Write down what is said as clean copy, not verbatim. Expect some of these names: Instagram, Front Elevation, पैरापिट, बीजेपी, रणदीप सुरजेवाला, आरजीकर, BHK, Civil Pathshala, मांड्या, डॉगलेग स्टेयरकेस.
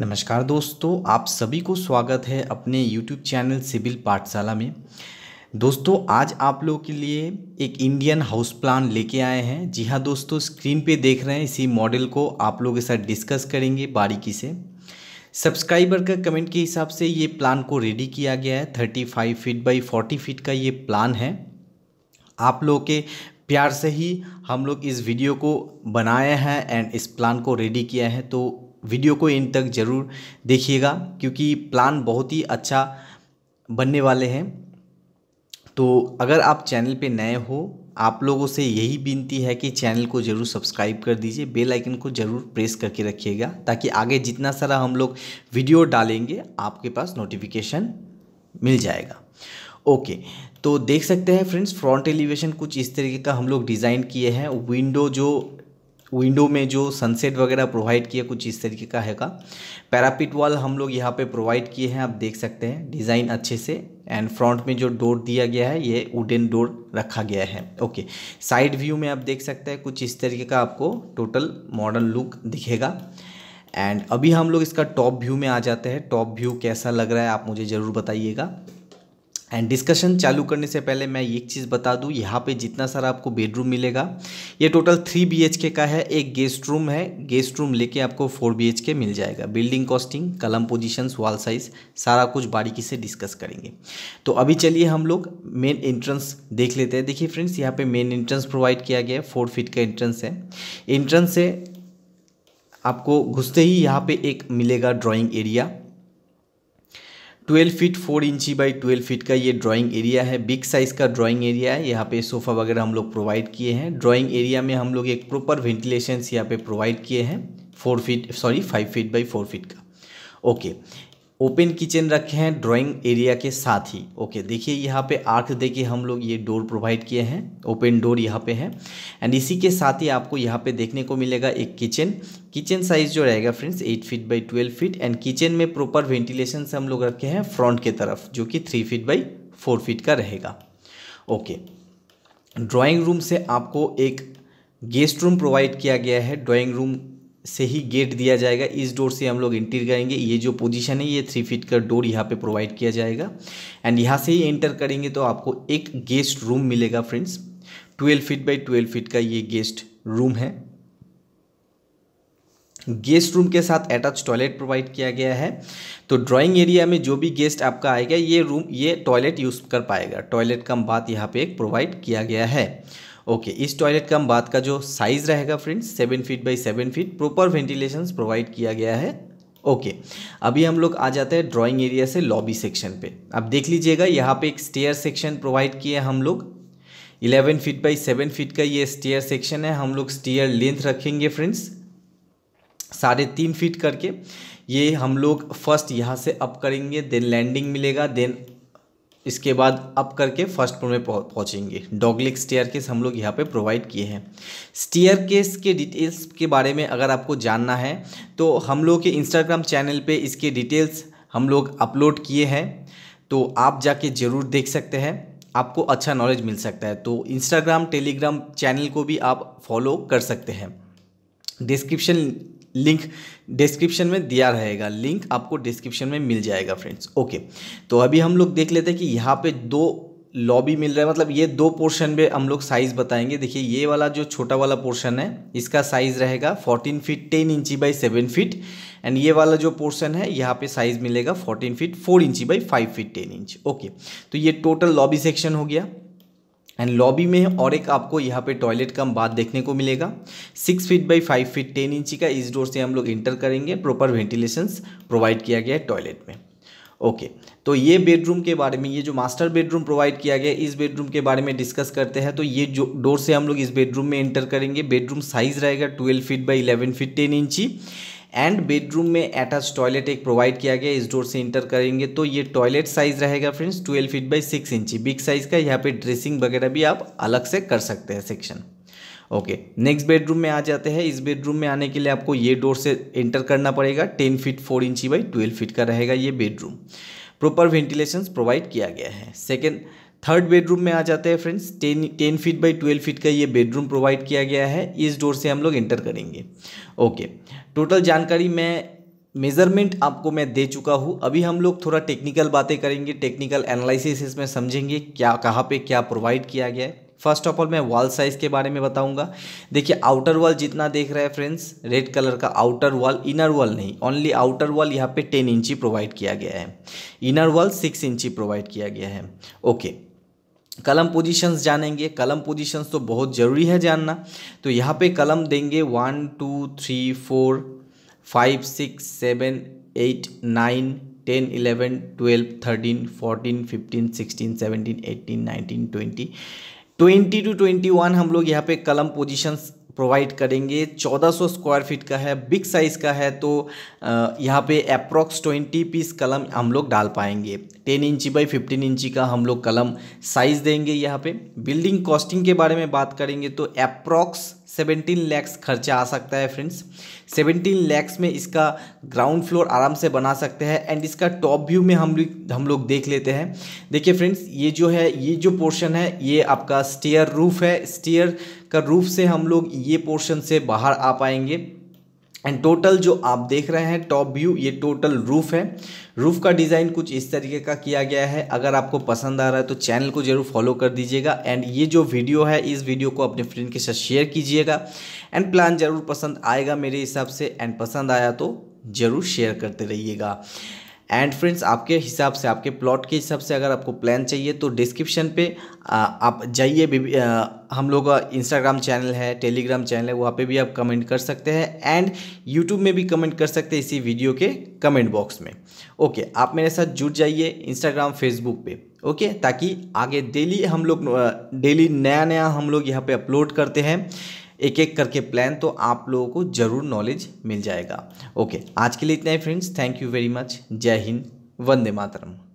नमस्कार दोस्तों, आप सभी को स्वागत है अपने YouTube चैनल सिविल पाठशाला में। दोस्तों आज आप लोगों के लिए एक इंडियन हाउस प्लान लेके आए हैं। जी हाँ दोस्तों, स्क्रीन पे देख रहे हैं इसी मॉडल को आप लोगों के साथ डिस्कस करेंगे बारीकी से। सब्सक्राइबर का कमेंट के हिसाब से ये प्लान को रेडी किया गया है। 35 फीट बाई 40 फीट का ये प्लान है। आप लोगों के प्यार से ही हम लोग इस वीडियो को बनाए हैं एंड इस प्लान को रेडी किया है, तो वीडियो को एंड तक ज़रूर देखिएगा क्योंकि प्लान बहुत ही अच्छा बनने वाले हैं। तो अगर आप चैनल पे नए हो, आप लोगों से यही विनती है कि चैनल को ज़रूर सब्सक्राइब कर दीजिए, बेल आइकन को ज़रूर प्रेस करके रखिएगा ताकि आगे जितना सारा हम लोग वीडियो डालेंगे आपके पास नोटिफिकेशन मिल जाएगा। ओके, तो देख सकते हैं फ्रेंड्स, फ्रंट एलिवेशन कुछ इस तरीके का हम लोग डिज़ाइन किए हैं। विंडो में जो सनसेट वगैरह प्रोवाइड किया कुछ इस तरीके का है का। पैरापिट वॉल हम लोग यहाँ पे प्रोवाइड किए हैं, आप देख सकते हैं डिज़ाइन अच्छे से। एंड फ्रंट में जो डोर दिया गया है ये वुडन डोर रखा गया है। ओके, साइड व्यू में आप देख सकते हैं कुछ इस तरीके का आपको टोटल मॉडर्न लुक दिखेगा। एंड अभी हम लोग इसका टॉप व्यू में आ जाते हैं। टॉप व्यू कैसा लग रहा है आप मुझे ज़रूर बताइएगा। एंड डिस्कशन चालू करने से पहले मैं एक चीज़ बता दूं, यहाँ पे जितना सारा आपको बेडरूम मिलेगा ये टोटल 3 BHK का है। एक गेस्ट रूम है, गेस्ट रूम लेके आपको 4 BHK मिल जाएगा। Building costing, column positions, wall size सारा कुछ बारीकी से डिस्कस करेंगे। तो अभी चलिए हम लोग मेन एंट्रेंस देख लेते हैं। देखिए फ्रेंड्स, यहाँ पर मेन एंट्रेंस प्रोवाइड किया गया है। 4 फीट का एंट्रेंस है। एंट्रेंस से आपको घुसते ही यहाँ पर एक मिलेगा ड्राॅइंग एरिया। 12 फीट 4 इंची बाई 12 फीट का ये ड्राइंग एरिया है। बिग साइज़ का ड्राइंग एरिया है। यहाँ पे सोफ़ा वगैरह हम लोग प्रोवाइड किए हैं। ड्राइंग एरिया में हम लोग एक प्रॉपर वेंटिलेशन यहाँ पे प्रोवाइड किए हैं 5 फीट बाई 4 फीट का। ओके, ओपन किचन रखे हैं ड्राइंग एरिया के साथ ही। ओके, देखिए यहाँ पे आर्क देके हम लोग ये डोर प्रोवाइड किए हैं, ओपन डोर यहाँ पे है। एंड इसी के साथ ही आपको यहाँ पे देखने को मिलेगा एक किचन। किचन साइज़ जो रहेगा friends 8 feet by 12 feet. And kitchen में प्रॉपर वेंटिलेशन से हम लोग रखे हैं फ्रंट के तरफ, जो कि 3 फीट बाई 4 फीट का रहेगा। ओके, ड्राॅइंग रूम से आपको एक गेस्ट रूम प्रोवाइड किया गया है। ड्राॅइंग रूम से ही गेट दिया जाएगा, इस डोर से हम लोग एंटर करेंगे। ये जो पोजीशन है ये 3 फीट का डोर यहाँ पे प्रोवाइड किया जाएगा। एंड यहाँ से ही एंटर करेंगे तो आपको एक गेस्ट रूम मिलेगा फ्रेंड्स। 12 फीट बाई 12 फीट का ये गेस्ट रूम है। गेस्ट रूम के साथ अटैच टॉयलेट प्रोवाइड किया गया है। तो ड्राइंग एरिया में जो भी गेस्ट आपका आएगा ये टॉयलेट यूज़ कर पाएगा। टॉयलेट कम बात यहाँ पे एक प्रोवाइड किया गया है। ओके, इस टॉयलेट कम बात का जो साइज़ रहेगा friends 7 feet by 7 feet. Proper ventilation provide किया गया है। ओके, अभी हम लोग आ जाते हैं ड्राइंग एरिया से लॉबी सेक्शन पे। अब देख लीजिएगा यहाँ पे एक स्टेयर सेक्शन प्रोवाइड किए हम लोग। 11 फीट बाई 7 फीट का ये स्टेयर सेक्शन है। हम लोग स्टेयर लेंथ रखेंगे फ्रेंड्स 3.5 फीट करके। ये हम लोग फर्स्ट यहाँ से अप करेंगे, देन लैंडिंग मिलेगा, देन इसके बाद अप करके फर्स्ट फ्लोर में पहुँचेंगे। डॉगलेग स्टेयरकेस हम लोग यहाँ पे प्रोवाइड किए हैं। स्टेयरकेस के डिटेल्स के बारे में अगर आपको जानना है तो हम लोग के इंस्टाग्राम चैनल पे इसके डिटेल्स हम लोग अपलोड किए हैं, तो आप जाके ज़रूर देख सकते हैं, आपको अच्छा नॉलेज मिल सकता है। तो इंस्टाग्राम टेलीग्राम चैनल को भी आप फॉलो कर सकते हैं। डिस्क्रिप्शन में दिया रहेगा, लिंक आपको डिस्क्रिप्शन में मिल जाएगा फ्रेंड्स। ओके, तो अभी हम लोग देख लेते हैं कि यहाँ पे दो लॉबी मिल रहा है, मतलब ये दो पोर्शन पे हम लोग साइज़ बताएंगे। देखिए ये वाला जो छोटा वाला पोर्शन है इसका साइज़ रहेगा 14 फीट 10 इंची बाई 7 फीट। एंड ये वाला जो पोर्शन है यहाँ पे साइज़ मिलेगा 14 फीट 4 इंची बाई 5 फीट 10 इंच। ओके, तो ये टोटल लॉबी सेक्शन हो गया। एंड लॉबी में और एक आपको यहाँ पे टॉयलेट कम बाथ देखने को मिलेगा 6 फीट बाई 5 फीट 10 इंची का। इस डोर से हम लोग इंटर करेंगे, प्रॉपर वेंटिलेशंस प्रोवाइड किया गया है टॉयलेट में। ओके, तो ये बेडरूम के बारे में, ये जो मास्टर बेडरूम प्रोवाइड किया गया है इस बेडरूम के बारे में डिस्कस करते हैं। तो ये जो डोर से हम लोग इस बेडरूम में एंटर करेंगे, बेडरूम साइज़ रहेगा 12 feet by 11 feet 10 inch. And bedroom में अटैच टॉयलेट एक प्रोवाइड किया गया है। इस डोर से इंटर करेंगे तो ये टॉयलेट साइज़ रहेगा friends 12 feet by 6 inch. Big size का, यहाँ पे ड्रेसिंग वगैरह भी आप अलग से कर सकते हैं सेक्शन। ओके, नेक्स्ट बेडरूम में आ जाते हैं। इस बेडरूम में आने के लिए आपको ये डोर से एंटर करना पड़ेगा। 10 फीट 4 इंची बाई 12 फीट का रहेगा ये बेडरूम, प्रॉपर वेंटिलेशन प्रोवाइड किया गया है। थर्ड बेडरूम में आ जाते हैं फ्रेंड्स। 10 फीट बाई 12 फीट का ये बेडरूम प्रोवाइड किया गया है। इस डोर से हम लोग एंटर करेंगे। ओके, टोटल जानकारी मैं मेज़रमेंट आपको मैं दे चुका हूँ। अभी हम लोग थोड़ा टेक्निकल बातें करेंगे, टेक्निकल एनालिसिस इसमें समझेंगे क्या कहाँ पे क्या प्रोवाइड किया गया है। फर्स्ट ऑफ ऑल मैं वॉल साइज़ के बारे में बताऊंगा। देखिए आउटर वॉल जितना देख रहे हैं फ्रेंड्स रेड कलर का आउटर वॉल, इनर वॉल नहीं, ओनली आउटर वॉल यहाँ पे 10 इंची प्रोवाइड किया गया है, इनर वॉल 6 इंची प्रोवाइड किया गया है। ओके, कलम पोजीशंस जानेंगे। कलम पोजीशंस तो बहुत ज़रूरी है जानना, तो यहाँ पे कलम देंगे 1 2 3 4 5 6 7 8 9 10 11 12 13 14 15 16 17 18 19 20 20 टू 21 हम लोग यहाँ पे कलम पोजीशंस प्रोवाइड करेंगे। 1400 स्क्वायर फीट का है, बिग साइज़ का है, तो यहाँ पे अप्रॉक्स 20 पीस कलम हम लोग डाल पाएंगे। 10 इंची बाई 15 इंची का हम लोग कलम साइज़ देंगे। यहाँ पे बिल्डिंग कॉस्टिंग के बारे में बात करेंगे तो अप्रॉक्स 17 लैक्स खर्चा आ सकता है फ्रेंड्स। 17 लैक्स में इसका ग्राउंड फ्लोर आराम से बना सकते हैं। एंड इसका टॉप व्यू में हम लोग देख लेते हैं। देखिए फ्रेंड्स ये जो है, ये जो पोर्शन है ये आपका स्टेयर रूफ है। स्टेयर का रूफ से हम लोग ये पोर्शन से बाहर आ पाएंगे। एंड टोटल जो आप देख रहे हैं टॉप व्यू, ये टोटल रूफ है। रूफ का डिज़ाइन कुछ इस तरीके का किया गया है। अगर आपको पसंद आ रहा है तो चैनल को जरूर फॉलो कर दीजिएगा। एंड ये जो वीडियो है इस वीडियो को अपने फ्रेंड के साथ शेयर कीजिएगा। एंड प्लान ज़रूर पसंद आएगा मेरे हिसाब से, एंड पसंद आया तो ज़रूर शेयर करते रहिएगा। एंड फ्रेंड्स आपके हिसाब से, आपके प्लॉट के हिसाब से अगर आपको प्लान चाहिए तो डिस्क्रिप्शन पे आप जाइए। हम लोग का इंस्टाग्राम चैनल है, टेलीग्राम चैनल है, वहाँ पे भी आप कमेंट कर सकते हैं। एंड यूट्यूब में भी कमेंट कर सकते हैं इसी वीडियो के कमेंट बॉक्स में। ओके, आप मेरे साथ जुड़ जाइए इंस्टाग्राम फेसबुक पे, ओके, ताकि आगे डेली नया हम लोग यहाँ पर अपलोड करते हैं एक एक करके प्लान, तो आप लोगों को ज़रूर नॉलेज मिल जाएगा। ओके, आज के लिए इतना ही friends. Thank you very much. जय हिंद, वंदे मातरम।